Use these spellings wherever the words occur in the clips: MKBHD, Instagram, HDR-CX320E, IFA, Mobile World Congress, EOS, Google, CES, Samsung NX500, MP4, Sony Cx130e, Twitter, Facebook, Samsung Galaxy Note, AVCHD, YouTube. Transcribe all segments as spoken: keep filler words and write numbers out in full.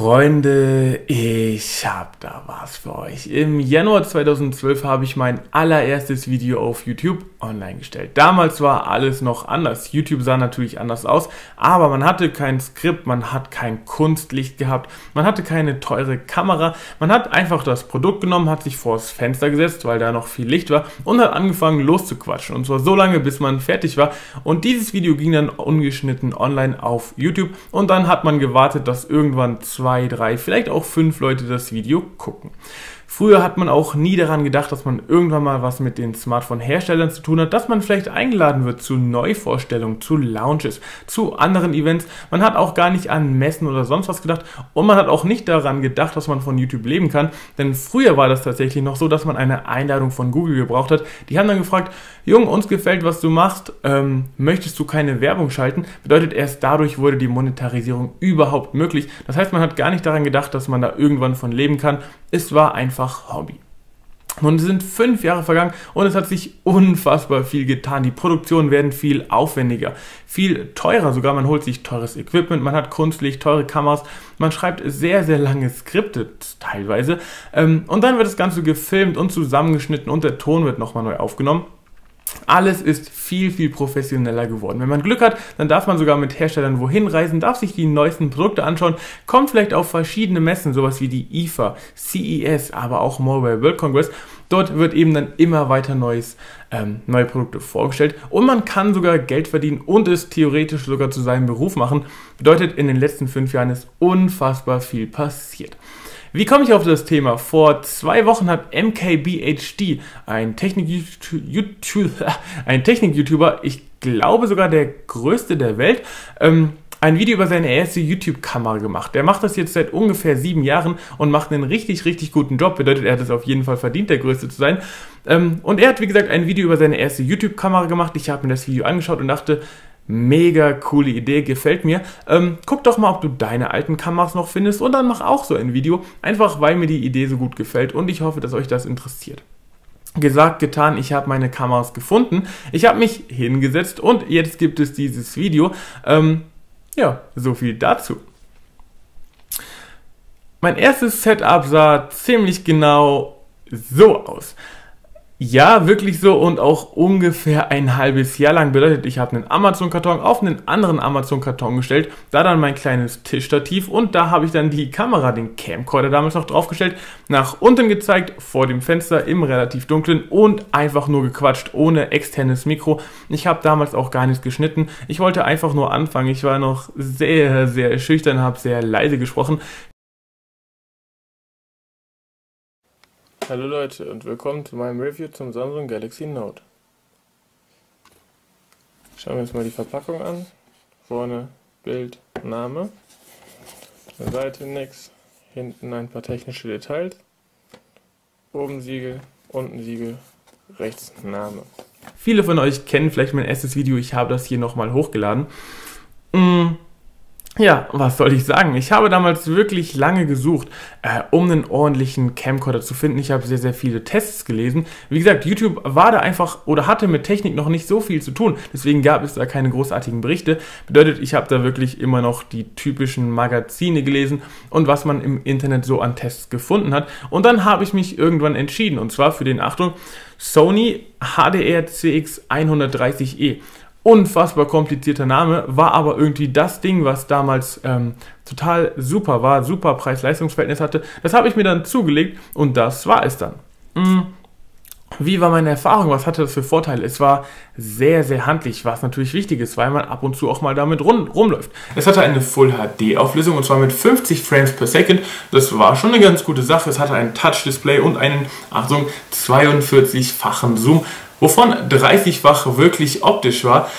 Freunde, ich habe da was für euch. Im Januar zweitausendzwölf habe ich mein allererstes Video auf YouTube online gestellt. Damals war alles noch anders. YouTube sah natürlich anders aus, aber man hatte kein Skript, man hat kein Kunstlicht gehabt, man hatte keine teure Kamera, man hat einfach das Produkt genommen, hat sich vors Fenster gesetzt, weil da noch viel Licht war und hat angefangen loszuquatschen. Und zwar so lange, bis man fertig war. Und dieses Video ging dann ungeschnitten online auf YouTube und dann hat man gewartet, dass irgendwann zu zwei, drei, vielleicht auch fünf Leute das Video gucken. Früher hat man auch nie daran gedacht, dass man irgendwann mal was mit den Smartphone-Herstellern zu tun hat, dass man vielleicht eingeladen wird zu Neuvorstellungen, zu Launches, zu anderen Events. Man hat auch gar nicht an Messen oder sonst was gedacht und man hat auch nicht daran gedacht, dass man von YouTube leben kann, denn früher war das tatsächlich noch so, dass man eine Einladung von Google gebraucht hat. Die haben dann gefragt, Jung, uns gefällt, was du machst, ähm, möchtest du keine Werbung schalten? Bedeutet, erst dadurch wurde die Monetarisierung überhaupt möglich. Das heißt, man hat gar nicht daran gedacht, dass man da irgendwann von leben kann. Es war einfach Hobby. Nun sind fünf Jahre vergangen und es hat sich unfassbar viel getan. Die Produktionen werden viel aufwendiger, viel teurer sogar. Man holt sich teures Equipment, man hat Kunstlicht, teure Kameras, man schreibt sehr, sehr lange Skripte teilweise. Und dann wird das Ganze gefilmt und zusammengeschnitten und der Ton wird nochmal neu aufgenommen. Alles ist viel, viel professioneller geworden. Wenn man Glück hat, dann darf man sogar mit Herstellern wohin reisen, darf sich die neuesten Produkte anschauen, kommt vielleicht auf verschiedene Messen, sowas wie die I F A, C E S, aber auch Mobile World Congress. Dort wird eben dann immer weiter neues, ähm, neue Produkte vorgestellt und man kann sogar Geld verdienen und es theoretisch sogar zu seinem Beruf machen. Bedeutet, in den letzten fünf Jahren ist unfassbar viel passiert. Wie komme ich auf das Thema? Vor zwei Wochen hat M K B H D, ein Technik-YouTuber, ein Technik-YouTuber, ich glaube sogar der größte der Welt, ähm, ein Video über seine erste YouTube-Kamera gemacht. Der macht das jetzt seit ungefähr sieben Jahren und macht einen richtig, richtig guten Job. Bedeutet, er hat es auf jeden Fall verdient, der Größte zu sein. Ähm, und er hat, wie gesagt, ein Video über seine erste YouTube-Kamera gemacht. Ich habe mir das Video angeschaut und dachte, mega coole Idee, gefällt mir. Ähm, guck doch mal, ob du deine alten Kameras noch findest und dann mach auch so ein Video, einfach weil mir die Idee so gut gefällt und ich hoffe, dass euch das interessiert. Gesagt, getan, ich habe meine Kameras gefunden, ich habe mich hingesetzt und jetzt gibt es dieses Video. Ähm, ja, so viel dazu. Mein erstes Setup sah ziemlich genau so aus. Ja, wirklich so und auch ungefähr ein halbes Jahr lang. Bedeutet, ich habe einen Amazon-Karton auf einen anderen Amazon-Karton gestellt, da dann mein kleines Tischstativ und da habe ich dann die Kamera, den Camcorder damals noch draufgestellt, nach unten gezeigt, vor dem Fenster im relativ dunklen und einfach nur gequatscht, ohne externes Mikro. Ich habe damals auch gar nichts geschnitten. Ich wollte einfach nur anfangen. Ich war noch sehr, sehr schüchtern, habe sehr leise gesprochen. Hallo Leute und willkommen zu meinem Review zum Samsung Galaxy Note. Schauen wir uns mal die Verpackung an. Vorne Bild, Name, an der Seite nix, hinten ein paar technische Details, oben Siegel, unten Siegel, rechts Name. Viele von euch kennen vielleicht mein erstes Video, ich habe das hier nochmal hochgeladen. Mm. Ja, was soll ich sagen? Ich habe damals wirklich lange gesucht, äh, um einen ordentlichen Camcorder zu finden. Ich habe sehr, sehr viele Tests gelesen. Wie gesagt, YouTube war da einfach oder hatte mit Technik noch nicht so viel zu tun. Deswegen gab es da keine großartigen Berichte. Bedeutet, ich habe da wirklich immer noch die typischen Magazine gelesen und was man im Internet so an Tests gefunden hat. Und dann habe ich mich irgendwann entschieden. Und zwar für den, Achtung, Sony H D R C X hundertdreißig E. Unfassbar komplizierter Name, war aber irgendwie das Ding, was damals ähm, total super war, super Preis-Leistungs-Verhältnis hatte. Das habe ich mir dann zugelegt und das war es dann. Mm. Wie war meine Erfahrung? Was hatte das für Vorteile? Es war sehr, sehr handlich, was natürlich wichtig ist, weil man ab und zu auch mal damit rum, rumläuft. Es hatte eine Full H D Auflösung und zwar mit fünfzig Frames per Second. Das war schon eine ganz gute Sache. Es hatte ein Touch-Display und einen, Achtung, zweiundvierzigfachen Zoom, wovon dreißigfach wirklich optisch war.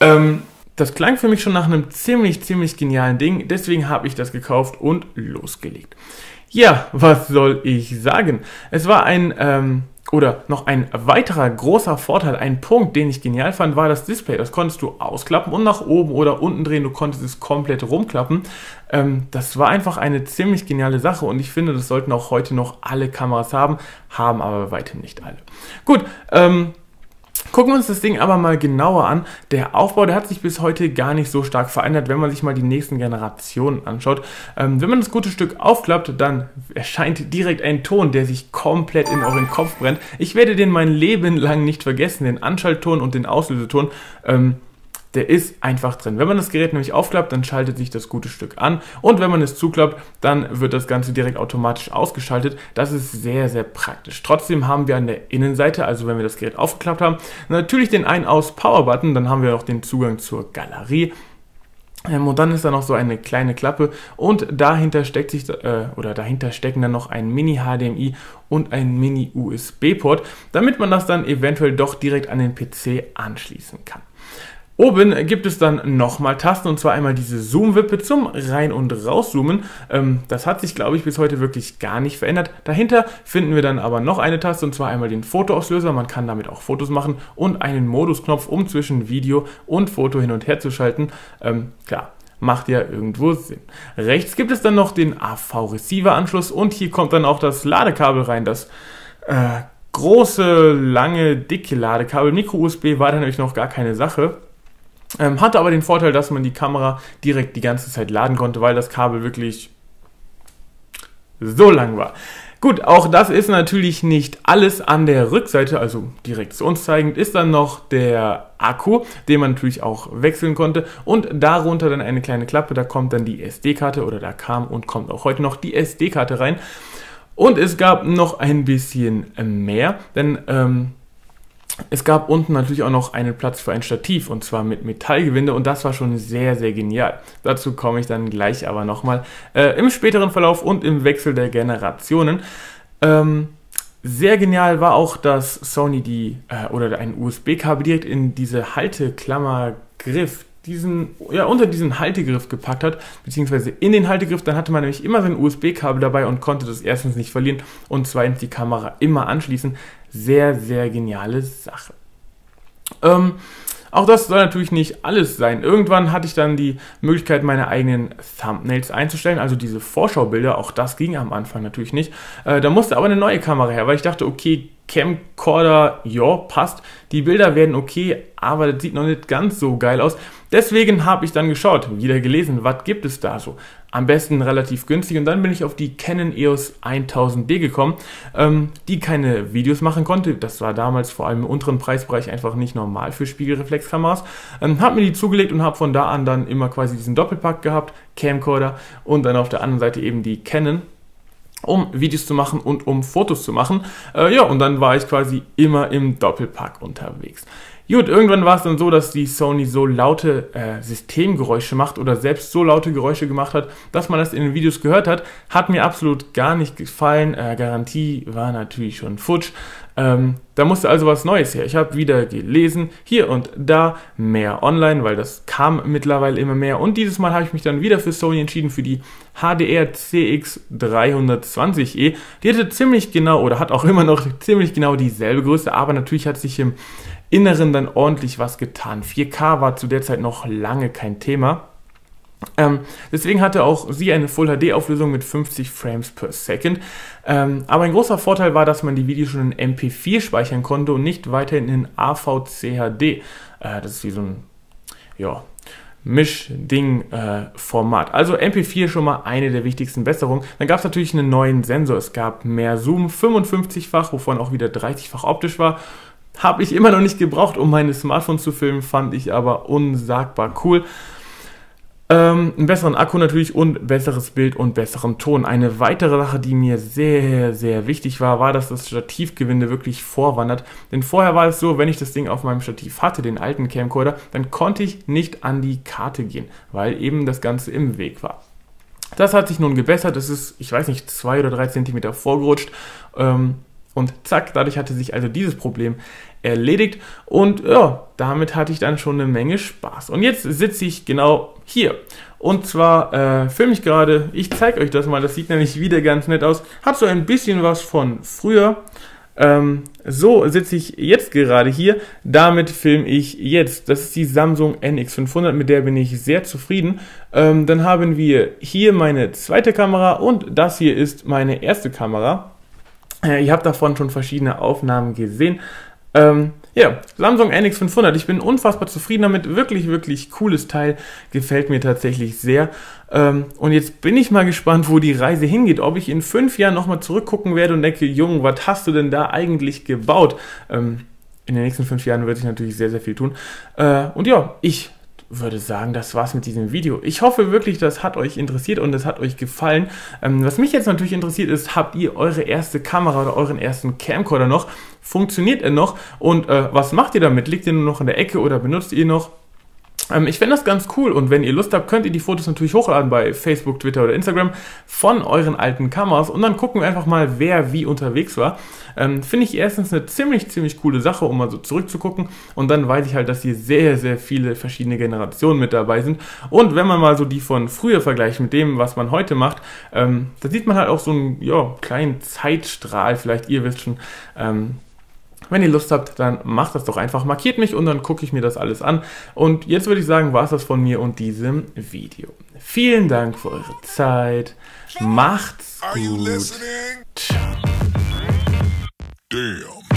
Ähm, das klang für mich schon nach einem ziemlich, ziemlich genialen Ding. Deswegen habe ich das gekauft und losgelegt. Ja, was soll ich sagen? Es war ein... Ähm Oder noch ein weiterer großer Vorteil, ein Punkt, den ich genial fand, war das Display. Das konntest du ausklappen und nach oben oder unten drehen. Du konntest es komplett rumklappen. Ähm, das war einfach eine ziemlich geniale Sache und ich finde, das sollten auch heute noch alle Kameras haben, haben aber bei weitem nicht alle. Gut, ähm... Gucken wir uns das Ding aber mal genauer an. Der Aufbau, der hat sich bis heute gar nicht so stark verändert, wenn man sich mal die nächsten Generationen anschaut. Ähm, wenn man das gute Stück aufklappt, dann erscheint direkt ein Ton, der sich komplett in euren Kopf brennt. Ich werde den mein Leben lang nicht vergessen, den Anschaltton und den Auslöseton. Ähm, Der ist einfach drin. Wenn man das Gerät nämlich aufklappt, dann schaltet sich das gute Stück an. Und wenn man es zuklappt, dann wird das Ganze direkt automatisch ausgeschaltet. Das ist sehr, sehr praktisch. Trotzdem haben wir an der Innenseite, also wenn wir das Gerät aufgeklappt haben, natürlich den Ein-Aus-Power-Button. Dann haben wir auch den Zugang zur Galerie. Und dann ist da noch so eine kleine Klappe und dahinter steckt sich äh, oder dahinter stecken dann noch ein Mini-H D M I und ein Mini-U S B-Port, damit man das dann eventuell doch direkt an den P C anschließen kann. Oben gibt es dann nochmal Tasten, und zwar einmal diese Zoom-Wippe zum Rein- und Rauszoomen. Ähm, das hat sich, glaube ich, bis heute wirklich gar nicht verändert. Dahinter finden wir dann aber noch eine Taste, und zwar einmal den Fotoauslöser. Man kann damit auch Fotos machen und einen Modusknopf, um zwischen Video und Foto hin und her zu schalten. Ähm, klar. Macht ja irgendwo Sinn. Rechts gibt es dann noch den A V-Receiver-Anschluss, und hier kommt dann auch das Ladekabel rein, das äh, große, lange, dicke Ladekabel. Micro-U S B war da nämlich noch gar keine Sache. Hatte aber den Vorteil, dass man die Kamera direkt die ganze Zeit laden konnte, weil das Kabel wirklich so lang war. Gut, auch das ist natürlich nicht alles. An der Rückseite, also direkt zu uns zeigend, ist dann noch der Akku, den man natürlich auch wechseln konnte, und darunter dann eine kleine Klappe, da kommt dann die S D-Karte, oder da kam und kommt auch heute noch die S D-Karte rein. Und es gab noch ein bisschen mehr, denn ähm, es gab unten natürlich auch noch einen Platz für ein Stativ, und zwar mit Metallgewinde, und das war schon sehr, sehr genial. Dazu komme ich dann gleich aber nochmal äh, im späteren Verlauf und im Wechsel der Generationen. Ähm, sehr genial war auch, dass Sony die äh, oder ein U S B-Kabel direkt in diese Halteklammergriff, diesen, ja, unter diesen Haltegriff gepackt hat, beziehungsweise in den Haltegriff. Dann hatte man nämlich immer sein U S B-Kabel dabei und konnte das erstens nicht verlieren und zweitens die Kamera immer anschließen. Sehr, sehr geniale Sache. Ähm, auch das soll natürlich nicht alles sein. Irgendwann hatte ich dann die Möglichkeit, meine eigenen Thumbnails einzustellen, also diese Vorschaubilder. Auch das ging am Anfang natürlich nicht. Äh, da musste aber eine neue Kamera her, weil ich dachte, okay, Camcorder, ja, passt. Die Bilder werden okay, aber das sieht noch nicht ganz so geil aus. Deswegen habe ich dann geschaut, wieder gelesen, was gibt es da so? Am besten relativ günstig, und dann bin ich auf die Canon E O S tausend D gekommen, ähm, die keine Videos machen konnte. Das war damals vor allem im unteren Preisbereich einfach nicht normal für Spiegelreflexkameras. Ähm, habe mir die zugelegt und habe von da an dann immer quasi diesen Doppelpack gehabt, Camcorder und dann auf der anderen Seite eben die Canon, um Videos zu machen und um Fotos zu machen. Äh, ja, und dann war ich quasi immer im Doppelpack unterwegs. Gut, irgendwann war es dann so, dass die Sony so laute äh, Systemgeräusche macht oder selbst so laute Geräusche gemacht hat, dass man das in den Videos gehört hat. Hat mir absolut gar nicht gefallen. Äh, Garantie war natürlich schon futsch. Ähm, da musste also was Neues her. Ich habe wieder gelesen, hier und da mehr online, weil das kam mittlerweile immer mehr. Und dieses Mal habe ich mich dann wieder für Sony entschieden, für die H D R C X dreihundertzwanzig E. Die hatte ziemlich genau, oder hat auch immer noch ziemlich genau dieselbe Größe, aber natürlich hat sich im Inneren dann ordentlich was getan. vier K war zu der Zeit noch lange kein Thema. Ähm, deswegen hatte auch sie eine Full H D-Auflösung mit fünfzig Frames per Second. Ähm, aber ein großer Vorteil war, dass man die Videos schon in M P vier speichern konnte und nicht weiterhin in A V C H D. Äh, das ist wie so ein, ja, Mischding-Format. Äh, also M P vier schon mal eine der wichtigsten Besserungen. Dann gab es natürlich einen neuen Sensor. Es gab mehr Zoom, fünfundfünfzig-fach, wovon auch wieder dreißig-fach optisch war. Habe ich immer noch nicht gebraucht, um meine Smartphones zu filmen, fand ich aber unsagbar cool. Ähm, einen besseren Akku natürlich und besseres Bild und besseren Ton. Eine weitere Sache, die mir sehr, sehr wichtig war, war, dass das Stativgewinde wirklich vorwandert. Denn vorher war es so, wenn ich das Ding auf meinem Stativ hatte, den alten Camcorder, dann konnte ich nicht an die Karte gehen, weil eben das Ganze im Weg war. Das hat sich nun gebessert. Es ist, ich weiß nicht, zwei oder drei Zentimeter vorgerutscht. Ähm, Und zack, dadurch hatte sich also dieses Problem erledigt, und ja, damit hatte ich dann schon eine Menge Spaß. Und jetzt sitze ich genau hier, und zwar äh, filme ich gerade, ich zeige euch das mal, das sieht nämlich wieder ganz nett aus, hat so ein bisschen was von früher. Ähm, so sitze ich jetzt gerade hier, damit filme ich jetzt. Das ist die Samsung N X fünfhundert, mit der bin ich sehr zufrieden. Ähm, dann haben wir hier meine zweite Kamera, und das hier ist meine erste Kamera. Ich habe davon schon verschiedene Aufnahmen gesehen. Ähm, Ja, Samsung N X fünfhundert, ich bin unfassbar zufrieden damit, wirklich, wirklich cooles Teil, gefällt mir tatsächlich sehr. Ähm, und jetzt bin ich mal gespannt, wo die Reise hingeht, ob ich in fünf Jahren nochmal zurückgucken werde und denke, Junge, was hast du denn da eigentlich gebaut? Ähm, in den nächsten fünf Jahren wird sich natürlich sehr, sehr viel tun. Äh, und ja, ich würde sagen, das war's mit diesem Video. Ich hoffe wirklich, das hat euch interessiert und das hat euch gefallen. Ähm, was mich jetzt natürlich interessiert ist, habt ihr eure erste Kamera oder euren ersten Camcorder noch? Funktioniert er noch? Und äh, was macht ihr damit? Liegt ihr nur noch in der Ecke oder benutzt ihr ihn noch? Ähm, ich fände das ganz cool und wenn ihr Lust habt, könnt ihr die Fotos natürlich hochladen bei Facebook, Twitter oder Instagram von euren alten Kameras und dann gucken wir einfach mal, wer wie unterwegs war. Ähm, finde ich erstens eine ziemlich, ziemlich coole Sache, um mal so zurückzugucken und dann weiß ich halt, dass hier sehr, sehr viele verschiedene Generationen mit dabei sind und wenn man mal so die von früher vergleicht mit dem, was man heute macht, ähm, da sieht man halt auch so einen ja, kleinen Zeitstrahl, vielleicht ihr wisst schon, ähm, wenn ihr Lust habt, dann macht das doch einfach, markiert mich und dann gucke ich mir das alles an. Und jetzt würde ich sagen, war es das von mir und diesem Video. Vielen Dank für eure Zeit. Macht's gut. Ciao.